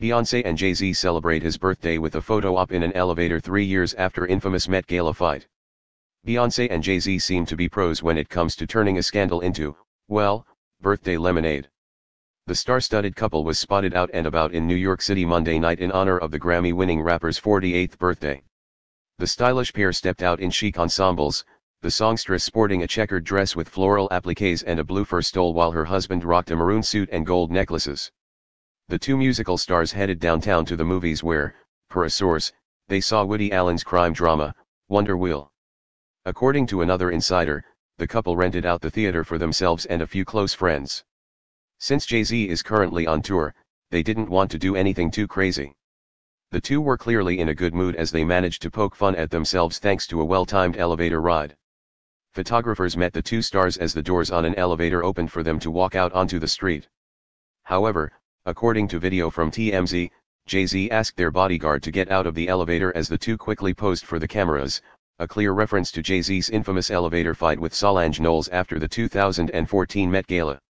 Beyoncé and Jay-Z celebrate his birthday with a photo op in an elevator 3 years after infamous Met Gala fight. Beyoncé and Jay-Z seem to be pros when it comes to turning a scandal into, well, birthday lemonade. The star-studded couple was spotted out and about in New York City Monday night in honor of the Grammy-winning rapper's 48th birthday. The stylish pair stepped out in chic ensembles, the songstress sporting a checkered dress with floral appliques and a blue fur stole while her husband rocked a maroon suit and gold necklaces. The two musical stars headed downtown to the movies where, per a source, they saw Woody Allen's crime drama, Wonder Wheel. According to another insider, the couple rented out the theater for themselves and a few close friends. Since Jay-Z is currently on tour, they didn't want to do anything too crazy. The two were clearly in a good mood as they managed to poke fun at themselves thanks to a well-timed elevator ride. Photographers met the two stars as the doors on an elevator opened for them to walk out onto the street. However, according to video from TMZ, Jay-Z asked their bodyguard to get out of the elevator as the two quickly posed for the cameras, a clear reference to Jay-Z's infamous elevator fight with Solange Knowles after the 2014 Met Gala.